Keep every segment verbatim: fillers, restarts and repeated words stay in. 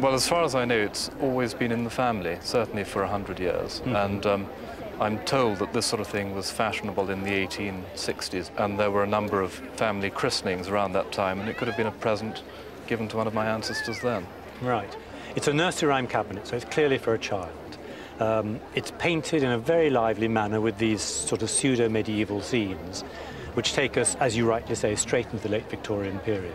Well, as far as I know, it's always been in the family, certainly for a hundred years. Mm-hmm. And um, I'm told that this sort of thing was fashionable in the eighteen sixties, and there were a number of family christenings around that time, and it could have been a present given to one of my ancestors then. Right. It's a nursery rhyme cabinet, so it's clearly for a child. Um, it's painted in a very lively manner with these sort of pseudo-medieval scenes, which take us, as you rightly say, straight into the late Victorian period.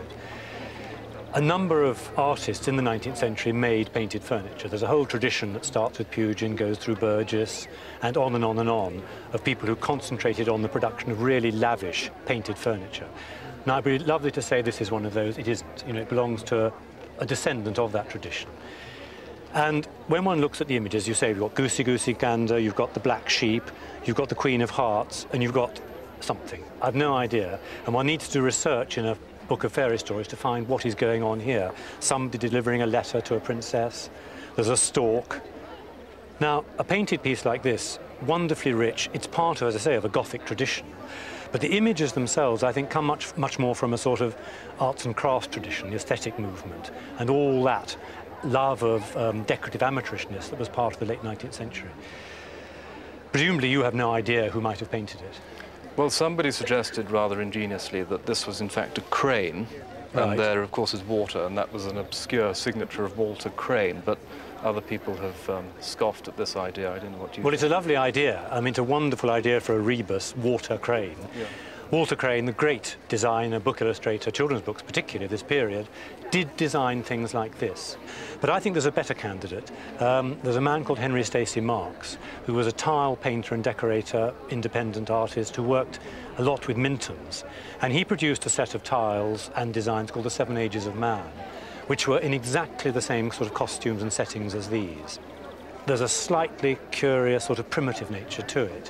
A number of artists in the nineteenth century made painted furniture. There's a whole tradition that starts with Pugin, goes through Burgess, and on and on and on, of people who concentrated on the production of really lavish painted furniture. Now, it'd be lovely to say this is one of those. It is, you know, it belongs to a, a descendant of that tradition. And when one looks at the images, you say you've got Goosey Goosey Gander, you've got the Black Sheep, you've got the Queen of Hearts, and you've got something. I've no idea. And one needs to do research in a book of fairy stories to find what is going on here. Somebody delivering a letter to a princess. There's a stork. Now, a painted piece like this, wonderfully rich, it's part of, as I say, of a Gothic tradition. But the images themselves, I think, come much, much more from a sort of arts and crafts tradition, the aesthetic movement, and all that love of um, decorative amateurishness that was part of the late nineteenth century. Presumably you have no idea who might have painted it. Well, somebody suggested rather ingeniously that this was in fact a crane, right. And there of course is water, and that was an obscure signature of Walter Crane, but other people have um, scoffed at this idea. I don't know what you Well, think. It's a lovely idea. I mean, it's a wonderful idea for a rebus, Walter Crane. Yeah. Walter Crane, the great designer, book illustrator, children's books particularly this period, did design things like this. But I think there's a better candidate. Um, there's a man called Henry Stacy Marks, who was a tile painter and decorator, independent artist, who worked a lot with Minton's. And he produced a set of tiles and designs called the Seven Ages of Man, which were in exactly the same sort of costumes and settings as these. There's a slightly curious sort of primitive nature to it,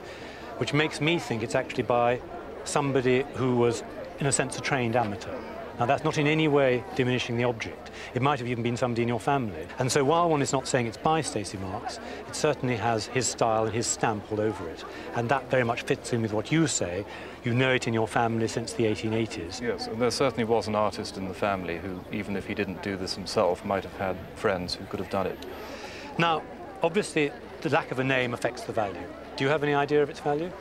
which makes me think it's actually by somebody who was, in a sense, a trained amateur. Now, that's not in any way diminishing the object. It might have even been somebody in your family. And so while one is not saying it's by Stacy Marks, it certainly has his style and his stamp all over it. And that very much fits in with what you say. You know it in your family since the eighteen eighties. Yes, and there certainly was an artist in the family who, even if he didn't do this himself, might have had friends who could have done it. Now, obviously, the lack of a name affects the value. Do you have any idea of its value?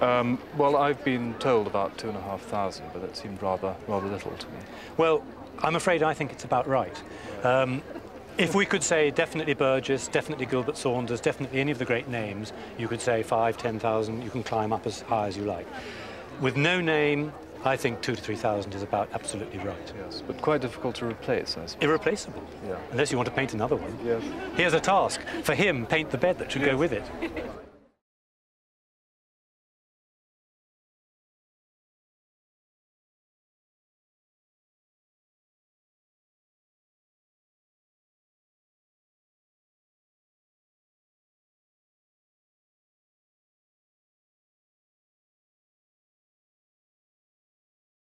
Um, well, I've been told about two and a half thousand, but that seemed rather, rather little to me. Well, I'm afraid I think it's about right. Um, if we could say definitely Burgess, definitely Gilbert Saunders, definitely any of the great names, you could say five, ten thousand, you can climb up as high as you like. With no name, I think two to three thousand is about absolutely right. Yes, but quite difficult to replace, I suppose. Irreplaceable, yeah. Unless you want to paint another one. Yes. Here's a task. For him, paint the bed that should yes. go with it.